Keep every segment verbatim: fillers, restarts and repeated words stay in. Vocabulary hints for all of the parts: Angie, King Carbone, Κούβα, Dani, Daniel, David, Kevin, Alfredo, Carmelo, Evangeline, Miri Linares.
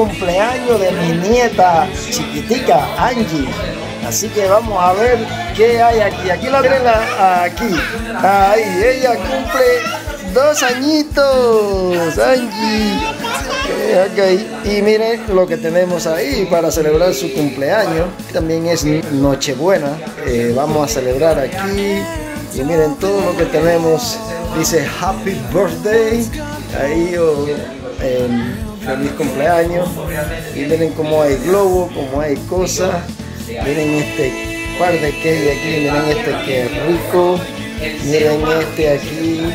cumpleaños de mi nieta chiquitica, Angie. Así que vamos a ver qué hay aquí. Aquí la tienen, aquí. Ahí, ella cumple dos añitos, Angie. Okay. Y miren lo que tenemos ahí para celebrar su cumpleaños. También es Nochebuena. Eh, vamos a celebrar aquí. Y miren todo lo que tenemos. Dice Happy Birthday. Ahí oh, eh, feliz cumpleaños. Y miren cómo hay globo, cómo hay cosas. Miren este par de cake aquí. Miren este que es rico. Miren este aquí.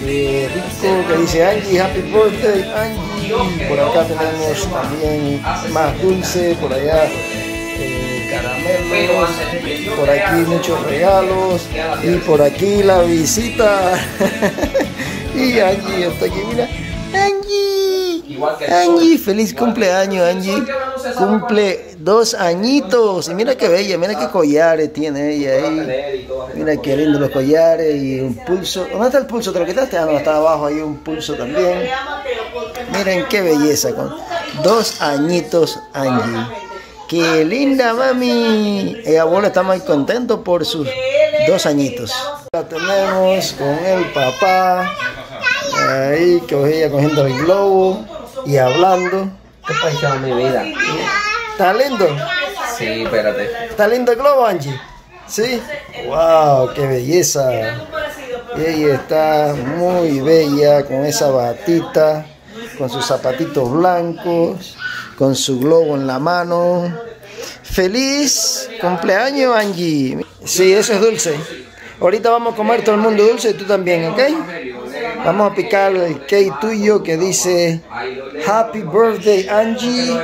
Eh, rico que dice Angie, Happy Birthday, Angie. Por acá tenemos también más dulce, por allá eh, caramelos, por aquí muchos regalos y por aquí la visita. Y Angie está aquí, mira. Angie, Angie, feliz cumpleaños, Angie. Cumple dos añitos y mira qué bella, mira qué collares tiene ella ahí. Mira qué lindo los collares y un pulso. ¿Dónde está el pulso? ¿Te lo quitaste? Ah, no, está abajo ahí un pulso también. Miren qué belleza, con dos añitos Angie. ¡Qué linda mami! El abuelo está muy contento por sus dos añitos. La tenemos con el papá. Ahí, que ella cogiendo el globo y hablando. ¿Qué pasa en mi vida? ¿Está lindo? Sí, espérate. ¿Está lindo el globo, Angie? Sí. ¡Wow! ¡Qué belleza! Ella está muy bella con esa batita, con sus zapatitos blancos, con su globo en la mano. ¡Feliz cumpleaños, Angie! Sí, eso es dulce. Ahorita vamos a comer todo el mundo dulce y tú también, ¿ok? Vamos a picar el cake tuyo que dice Happy Birthday, Angie.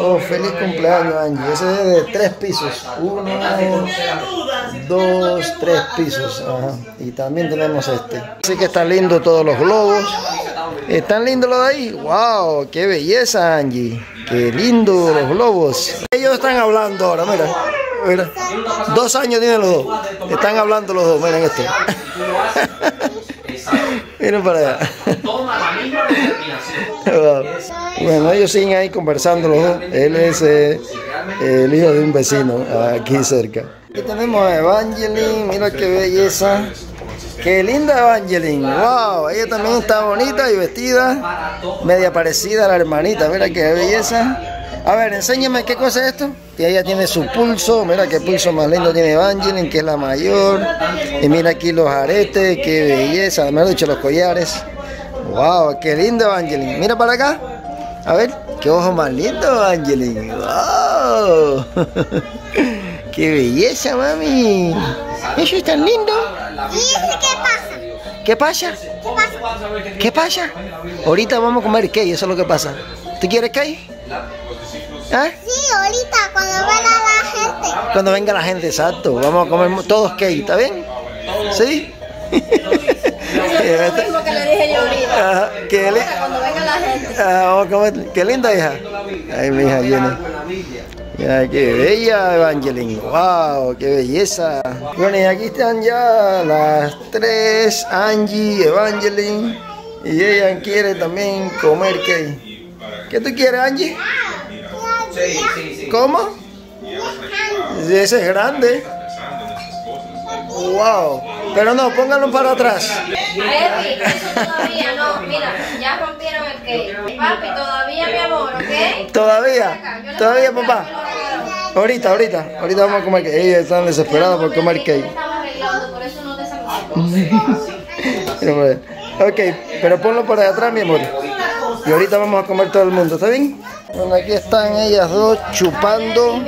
Oh, feliz cumpleaños, Angie. Ese es de tres pisos. Uno, dos, tres pisos. Ajá. Y también tenemos este. Así que están lindos todos los globos. ¿Están lindos los de ahí? ¡Wow! ¡Qué belleza, Angie! ¡Qué lindo los globos! Ellos están hablando ahora, mira. Mira. Dos años tienen los dos. Están hablando los dos, miren esto. Miren para allá. Bueno, ellos siguen ahí conversando los dos. Él es eh, el hijo de un vecino aquí cerca. Aquí tenemos a Evangeline, mira qué belleza. ¡Qué linda Evangeline! ¡Wow! Ella también está bonita y vestida, media parecida a la hermanita, mira qué belleza. A ver, enséñame qué cosa es esto. Y ella tiene su pulso, mira qué pulso más lindo tiene Evangeline, que es la mayor. Y mira aquí los aretes, qué belleza, me han dicho los collares. ¡Wow! ¡Qué lindo Evangeline! Mira para acá, a ver, qué ojo más lindo Evangeline. ¡Wow! ¡Qué belleza, mami! ¿Eso es tan lindo? ¿Y eso qué pasa? ¿Qué pasa? ¿Qué pasa? ¿Qué pasa? Ahorita vamos a comer cake, eso es lo que pasa. ¿Tú quieres cake? ¿Ah? Sí, ahorita, cuando venga la gente. Cuando venga la gente, exacto. Vamos a comer todos cake, ¿está bien? ¿Sí? Es lo mismo que le dije yo ahorita. Ajá, qué ahorita li... Cuando venga la gente. Ajá, vamos a comer. Qué linda, hija. Ay, mi hija viene. Ya, qué bella Evangeline, wow, qué belleza. Bueno, y aquí están ya las tres, Angie, Evangeline, y ella quiere también comer cake. ¿Qué tú quieres, Angie? Sí, sí, sí. ¿Cómo? Sí, ese es grande. Wow, pero no, pónganlo para atrás. Papi, eso todavía no, mira, ya rompieron el cake. Papi, todavía mi amor, ¿ok? Todavía, todavía papá. Ahorita, ahorita, ahorita vamos a comer cake. Ellos están desesperados por comer cake. Ok, pero ponlo para atrás, mi amor. Y ahorita vamos a comer todo el mundo, ¿está bien? Bueno, aquí están ellas dos chupando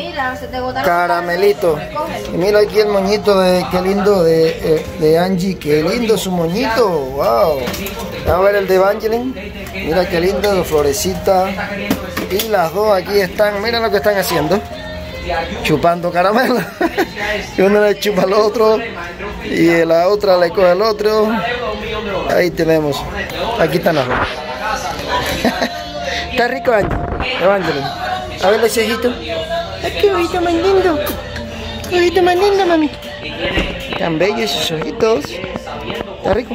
caramelitos. Y mira aquí el moñito de qué lindo de, de Angie, qué lindo su moñito, wow. A ver el de Evangeline, mira qué lindo de florecita. Y las dos aquí están, mira lo que están haciendo, chupando caramelo. Y uno le chupa al otro y la otra le coge al otro. Ahí tenemos, aquí están las dos. Está rico, Angie. Evangeline. A ver ese ojito. Ay, qué ojito más lindo. Qué ojito más lindo, mami. Tan bellos esos ojitos. Está rico.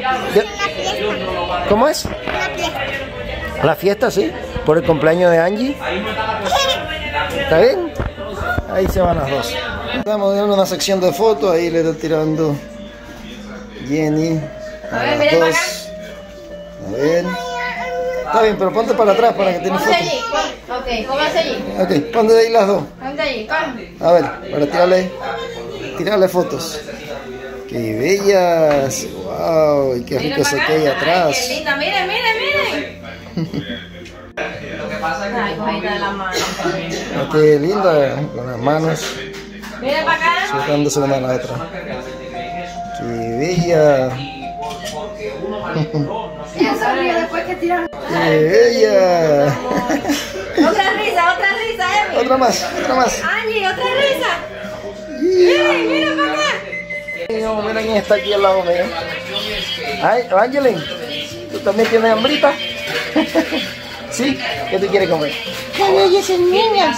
¿Cómo es? La fiesta. La fiesta, sí. por el cumpleaños de Angie. ¿Está bien? Ahí se van las dos. Estamos en una sección de fotos, ahí le está tirando Jenny a las dos. A ver. Está bien, pero ponte para atrás para que tengas fotos. Ok, póngase allí. Ok, ponte ahí las dos. Ponte allí, a ver, para tirarle, tirarle fotos. ¡Qué bellas! ¡Wow! ¡Y qué rico se queda ahí atrás! ¡Qué linda! ¡Miren, miren, miren! Ay, cogida de las manos. ¡Qué linda! Con las manos. ¡Miren para acá! Soltándose la mano atrás. ¡Qué bella! Ella sonrió después que tiraron. ¡Qué bella! ¡Otra risa! ¡Otra risa, Emi! ¡Otra más! ¡Otra más! ¡Angie! ¡Otra risa! ¡Miren! ¡Miren para acá! No, mira quién está aquí al lado mío. Ay, Evangeline, ¿tú también tienes hambrita? ¿Sí? ¿Qué tú quieres comer? Ay, esa es niña.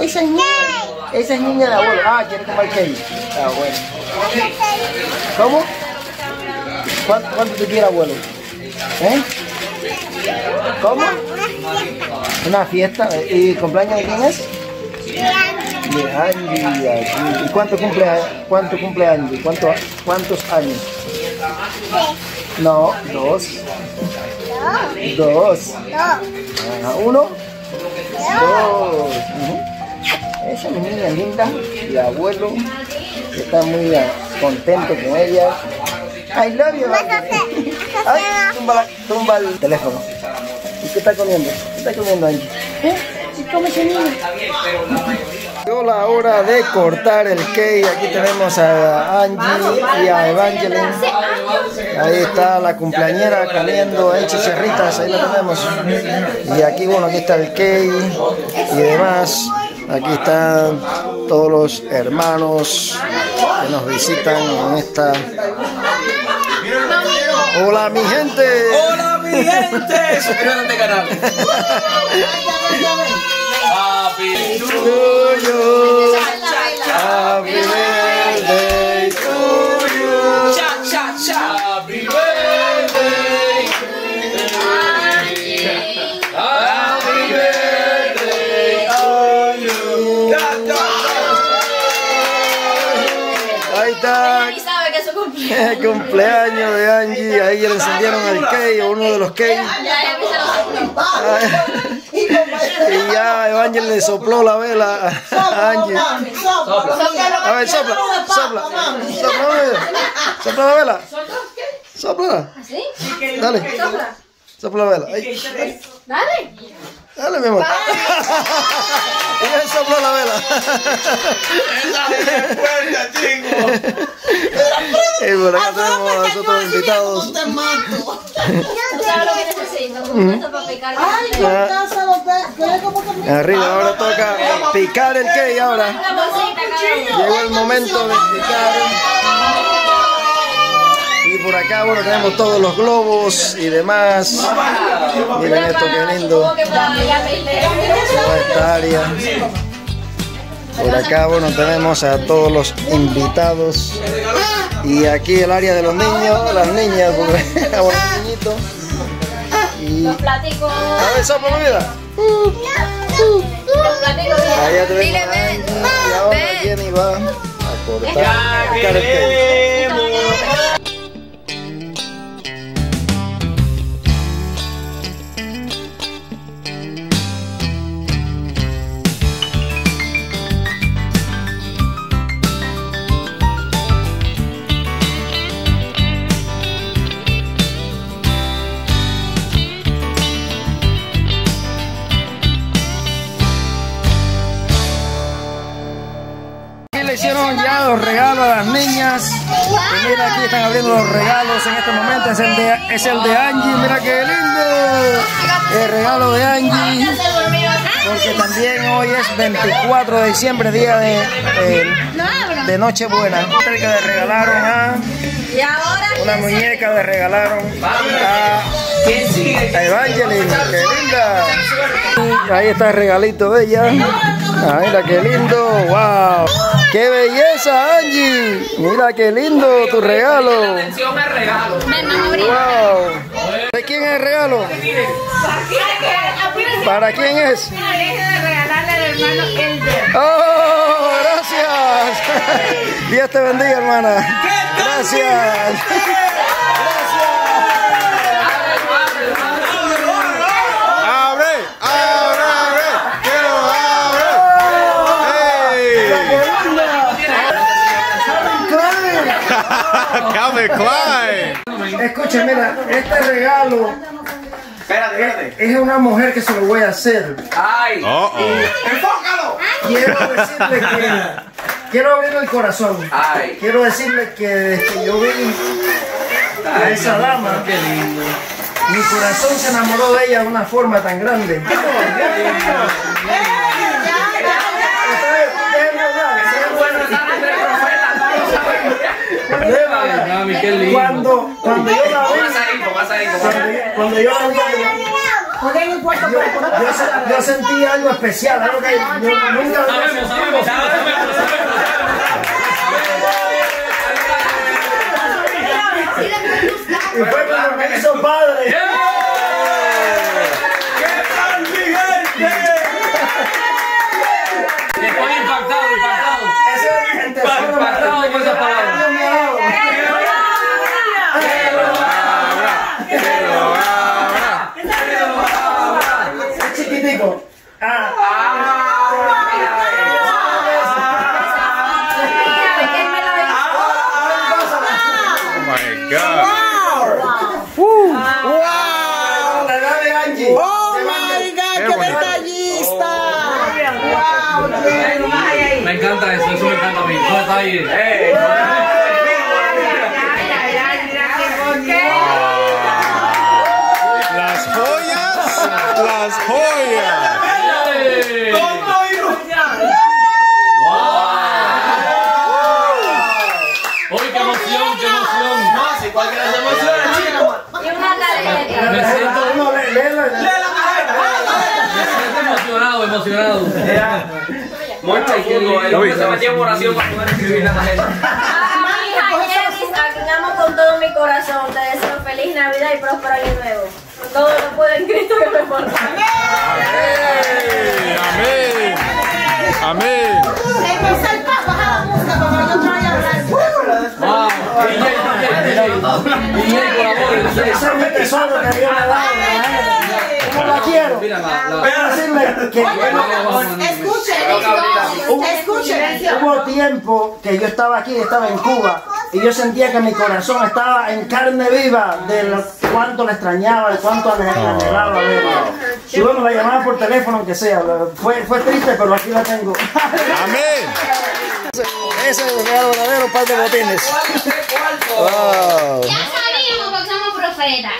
Esa es niña. Esa es niña de abuelo. Ah, quiere comer Kevin. Ah, bueno. ¿Cómo? ¿Cuánto, cuánto te quiere abuelo? ¿Eh? ¿Cómo? Una fiesta. ¿Y cumpleaños de quién es? De Angie. ¿Y cuánto cumple, cuánto cumple Angie? ¿Cuánto, ¿Cuántos años? Tres. No, dos. Dos. Dos. Dos. Uno. Dos. Uh-huh. Esa mi niña linda, el abuelo, está muy contento con ella. I love you. Ay, tumba, tumba el teléfono. ¿Y qué está comiendo? ¿Qué está comiendo Angie? ¿Eh? ¿Y cómo se niña? Llegó la hora de cortar el cake. Aquí tenemos a Angie y a Evangeline. Ahí está la cumpleañera comiendo en chicharritas. Ahí la tenemos. Y aquí, bueno, aquí está el cake y demás. Aquí están todos los hermanos que nos visitan en esta... ¡Hola, mi gente! ¡Hola, mi gente! Suscríbete a este canal. Happy to you, happy birthday to you, cha cha cha, happy birthday to you, happy birthday to you. Ahí está. El cumpleaños de Angie. Ahí le encendieron el cake, uno de los cakes. Y ya Evangeline le sopló la vela a Angie. A ver, sopla, sopla, sopla la vela. Sopla la vela. Sopla. Dale. Sopla la vela. Dale. Dale, mi amor. Y él sopló la vela. Y por acá tenemos a nosotros invitados. Arriba, ahora toca picar el cake. Ahora llegó el momento de picar. Y por acá, bueno, tenemos todos los globos y demás. Miren esto, qué lindo. Toda esta área. Por acá, bueno, tenemos a todos los invitados. Y aquí el área de los niños, las niñas, porque bueno, niñitos. Y... los platicos. A ver, sopla, mi vida. Allá tenemos a Angie. Y ahora Jenny va a cortar el cake. Hicieron ya los regalos a las niñas. Y mira, aquí están abriendo los regalos en este momento. Es el de, es el de Angie. Mira qué lindo el regalo de Angie, porque también hoy es veinticuatro de diciembre, día de, eh, de Nochebuena. Que le regalaron a una muñeca, le regalaron a Evangeline. Qué linda. Ahí está el regalito de ella. Ah, mira qué lindo, wow. ¡Qué belleza, Angie! Mira qué lindo tu regalo. Me enamoré. Wow. quién es el regalo? ¿Para quién es? ¡Oh, gracias! Dios te bendiga, hermana. Gracias. Escucha, mira, este regalo espérate, espérate. Es una mujer que se lo voy a hacer. ¡Ay! Oh, oh. ¡Enfócalo! Quiero decirle que quiero abrirle el corazón. Ay. Quiero decirle que desde yo vi a esa dama, qué lindo. Mi corazón se enamoró de ella de una forma tan grande. Cuando, cuando yo la vi, cuando yo la vi, yo sentí algo especial, algo que yo nunca había sentido. Y fue cuando me hizo padre. Hey, hey, hey. Las joyas, las joyas. Hey. Wow. Wow. ¡Uy, qué emoción, qué emoción! Más y cualquier emoción. Me siento emocionado, emocionado. Muerta y que se metía en oración para poder escribir la tarjeta. Mami Jayeris, a quien amo con todo mi corazón, te deseo feliz Navidad y próspero año nuevo. Con todo lo puedo en Cristo que me fortalece. Amén. Amén. Amén. Se empezó el pago, baja la música para que no vaya a hablar. Wow. No la quiero. Mira, la, la. Decirle que escuchen, hubo tiempo que yo estaba aquí, estaba en Cuba, y yo sentía que mi corazón estaba en carne viva de lo, cuánto le extrañaba, de cuánto le anhelaba. Y bueno, la llamaba por teléfono, aunque sea. Fue, fue triste, pero aquí la tengo. Amén. Ese es el regalo verdadero, par de botines. Wow. Ya sabíamos que somos profetas.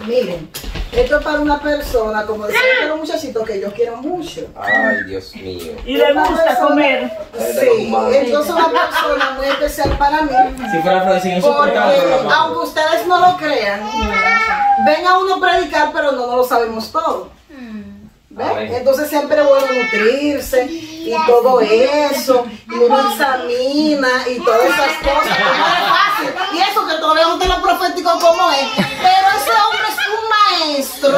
Miren, esto es para una persona, como decía un muchachito que yo quiero mucho. Ay, Dios mío. Y le gusta persona, comer. Sí, entonces una persona muy especial para mí. Si fuera Francisco, eso porque, porque aunque ustedes no lo crean, ven a uno predicar, pero no, no lo sabemos todo. ¿Ven? Entonces siempre es bueno nutrirse y todo eso, y uno examina y todas esas cosas. No es fácil. Y eso que todavía no te lo profético como es, pero ese hombre maestro.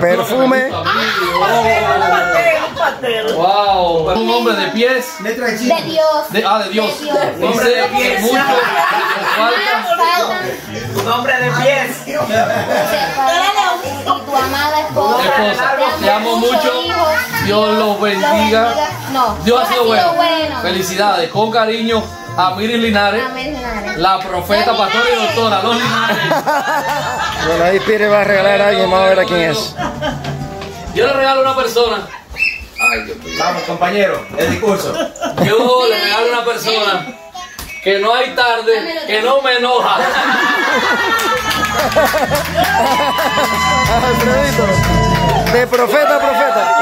Perfume. Wow. Un hombre de pies. De Dios. De, ah, de Dios. Un hombre de pies. Un hombre de pies. Tu amada esposa. Te amo mucho. Dios los bendiga. No, Dios ha sido bueno. bueno. Felicidades, con cariño a Miri Linares, a Miri Linares. La profeta, pastora y doctora, los Linares. Bueno, ahí Pire va a regalar a alguien, vamos a ver a quién es. Yo le regalo a una persona. Ay, Dios mío. Vamos, compañero, el discurso. Yo le regalo a una persona que no hay tarde, que no me enoja. Alfredito, de profeta a profeta.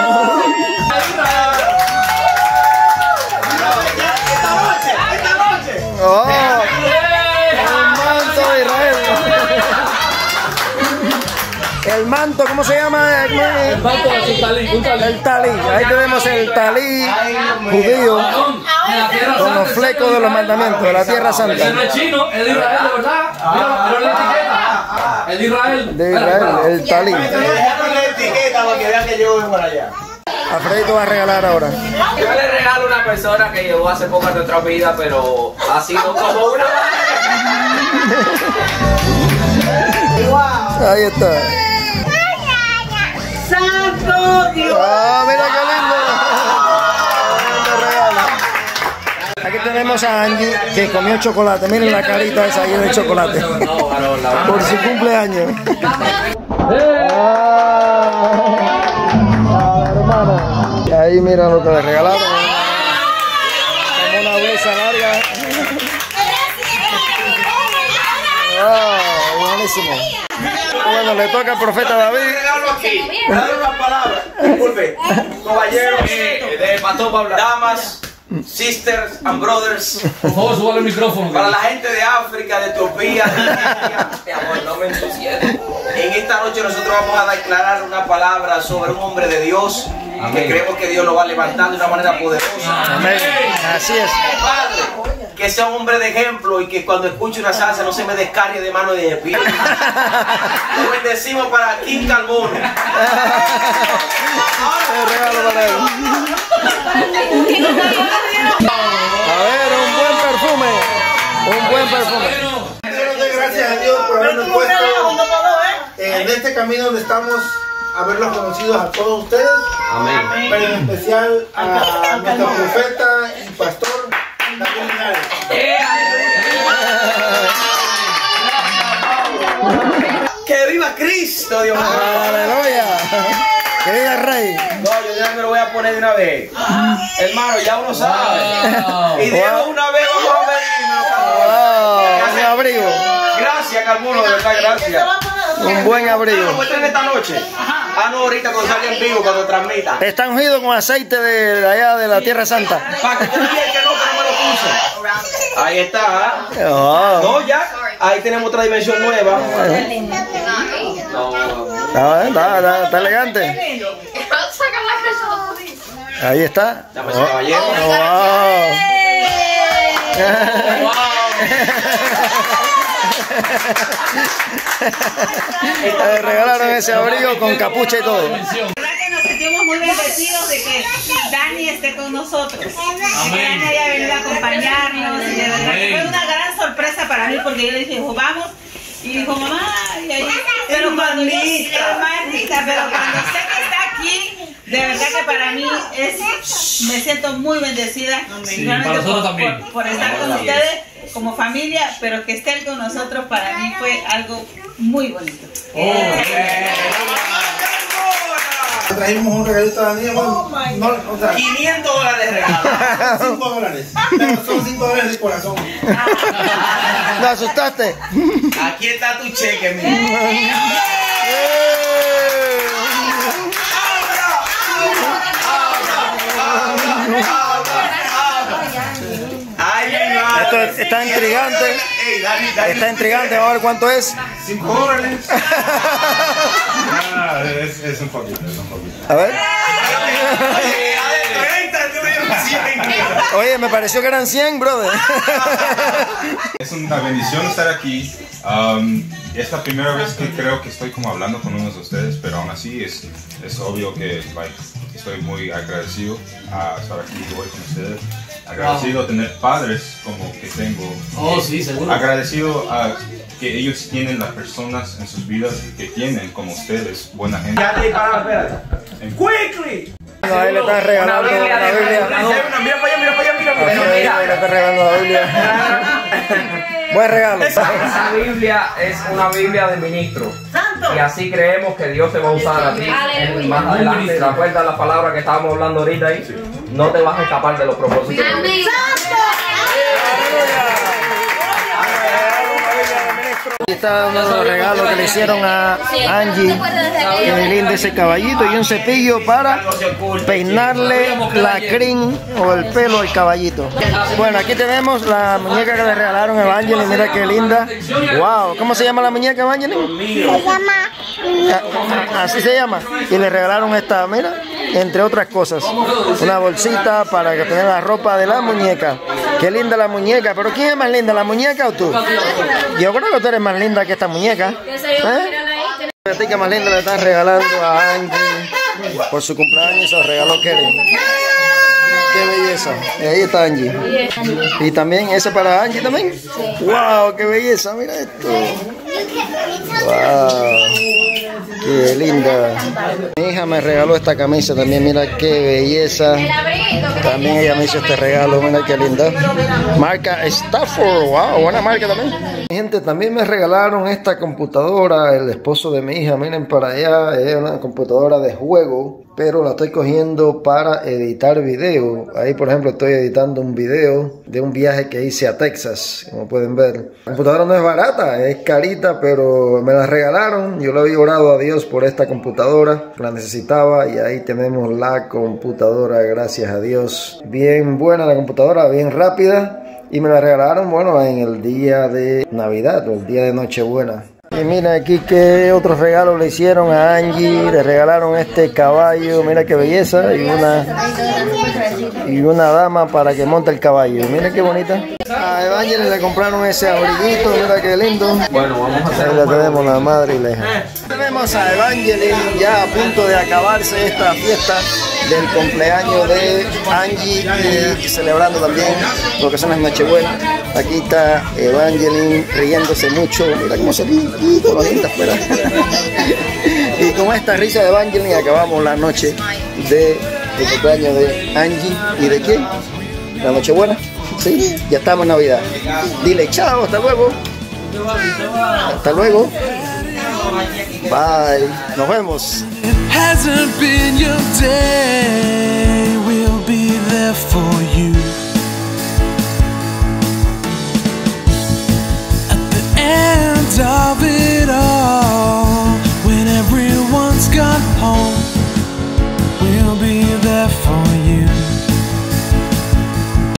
¡Oh! ¡Un manto de Israel! El manto, ¿cómo se llama? El, el manto es un talí. El talí. Ahí tenemos el talí judío. Con los flecos de los mandamientos de la tierra santa. Ese no es chino, es de Israel, de verdad. Mira, pero la etiqueta. Es de Israel. De Israel, el talí. Déjame la etiqueta para que vean que yo voy para allá. Alfredo va a regalar ahora. Yo le regalo a una persona que llegó hace poco a nuestra vida, pero ha sido como una. Ahí está. ¡Santo Dios! ¡Ah, mira qué lindo! Aquí tenemos a Angie que comió chocolate. Miren la carita esa llena de chocolate. Por su cumpleaños. Y ahí mira lo que le regalaron. Como una blusa larga. Oh, buenísimo. Bueno, le toca al profeta David. Dale unas palabras. Disculpe. Caballeros, de Pató, damas, sisters and brothers. Por favor, suba el micrófono. Para la gente de África, de Etiopía, de India. Te amo, no me entusiasmo. En esta noche nosotros vamos a declarar una palabra sobre un hombre de Dios. Amén. Que creemos que Dios lo va a levantar de una manera poderosa. Amén. Así es. Padre, que sea un hombre de ejemplo y que cuando escuche una salsa no se me descargue de mano de espíritu. Lo bendecimos para King Carbone. Un regalo para él. A ver, un buen perfume. Un buen perfume. Quiero dar gracias a Dios por habernos puesto en este camino donde estamos. Haberlos conocido a todos ustedes. Amén. Pero en especial a nuestro profeta y pastor Daniel Linares. ¡Que viva Cristo, Dios mío! ¡Aleluya! ¡Que viva Rey! No, yo ya me lo voy a poner de una vez. Hermano, ya uno sabe. Wow. Y de wow. una vez vamos a venir. Wow. Un abrigo. Gracias, Carmelo, de verdad, gracias. Un buen abrigo. ¿Cómo están esta noche? Ah, no, ahorita cuando salga en vivo, cuando transmita. Está ungido con aceite de allá de la Tierra Santa. Para que tú digas que no, que no me lo puse. Ahí está. ¿Eh? Oh. No, ya. Ahí tenemos otra dimensión nueva. No, no. Está, está, está elegante. Ahí está. Oh. Wow. Wow. Le regalaron ese abrigo con capucha y todo. La verdad que nos sentimos muy bendecidos de que Dani esté con nosotros. Que Dani haya venido a acompañarnos. Y de verdad que fue una gran sorpresa para mí porque yo le dije, vamos. Y dijo, mamá, y ahí, pero cuando yo, hermanita, pero cuando sé que está aquí, de verdad que para mí es, me siento muy bendecida. Sí, para nosotros también. Por, por estar con ustedes como familia, pero que estén con nosotros para mí fue algo muy bonito. Oh, eh. Traímos un regalito a Daniel, oh, no, o sea, quinientos dólares regalados. cinco dólares. Pero son cinco dólares de corazón. ¿Te asustaste? Aquí está tu cheque, mi hijo. ¡Eh! Esto está intrigante. Está intrigante, vamos a ver cuánto es. cinco dólares. Ah, es, es un poquito, es un poquito. A ver. Oye, me pareció que eran cien, brother. Es una bendición estar aquí. Um, es la primera vez que creo que estoy como hablando con uno de ustedes, pero aún así es, es obvio que like, estoy muy agradecido a estar aquí hoy con ustedes. Agradecido a tener padres como que tengo. Oh, sí, seguro. Agradecido a que ellos tienen las personas en sus vidas que tienen como ustedes, buena gente. Ya te para, espérate. ¡Quickly! Ahí le están regalando la Biblia. Mira para allá, mira para allá, mira para allá. Mira, le están regalando la Biblia. Buen regalo. Esa Biblia es una Biblia de ministro. ¡Santo! Y así creemos que Dios te va a usar a ti. Aleluya. Más adelante, ¿te acuerdas la palabra que estábamos hablando ahorita ahí? Sí. No te vas a escapar de los propósitos. ¡Amén! ¡Santo! Aquí está uno de los regalos que le hicieron a Angie. Muy lindo ese caballito y un cepillo para peinarle la crin o el pelo al caballito. Bueno, aquí tenemos la muñeca que le regalaron a Evangeline. Mira qué linda. Wow, ¿cómo se llama la muñeca, Evangeline? Se llama. Así se llama. Y le regalaron esta, mira. entre otras cosas. Una bolsita para tener la ropa de la muñeca. Qué linda la muñeca, pero ¿quién es más linda, la muñeca o tú? Yo creo que tú eres más linda que esta muñeca. ¿Eh? La muñeca más linda le están regalando a Angie. Por su cumpleaños se regaló Kevin. ¡Qué belleza! Ahí está Angie. ¿Y también ese para Angie también? Sí. ¡Wow! ¡Qué belleza! ¡Mira esto! ¡Wow! ¡Qué linda! Mi hija me regaló esta camisa también. Mira qué belleza. También ella me hizo este regalo. Mira qué linda. Marca Stafford. ¡Wow! Buena marca también. Gente, también me regalaron esta computadora, el esposo de mi hija, miren para allá, es una computadora de juego, pero la estoy cogiendo para editar video. Ahí por ejemplo estoy editando un video de un viaje que hice a Texas, como pueden ver. La computadora no es barata, es carita, pero me la regalaron, yo le había orado a Dios por esta computadora, la necesitaba y ahí tenemos la computadora, gracias a Dios. Bien buena la computadora, bien rápida. Y me la regalaron, bueno, en el día de Navidad o el día de Nochebuena. Y mira aquí que otros regalos le hicieron a Angie. Le regalaron este caballo, mira qué belleza. Y una, y una dama para que monte el caballo. Mira qué bonita. A Evangeline le compraron ese abriguito, mira qué lindo. Bueno, vamos a hacer. Ahí la tenemos, la madre y la hija. Tenemos a Evangeline ya a punto de acabarse esta fiesta del cumpleaños de Angie y celebrando también lo que son las Nochebuenas. Aquí está Evangeline riéndose mucho, mira cómo se ríe, y con esta risa de Evangeline acabamos la noche de, del cumpleaños de Angie y de quién, la Nochebuena, sí, ya estamos en Navidad. Dile chao, hasta luego, hasta luego, bye, nos vemos. Hasn't been your day, we'll be there for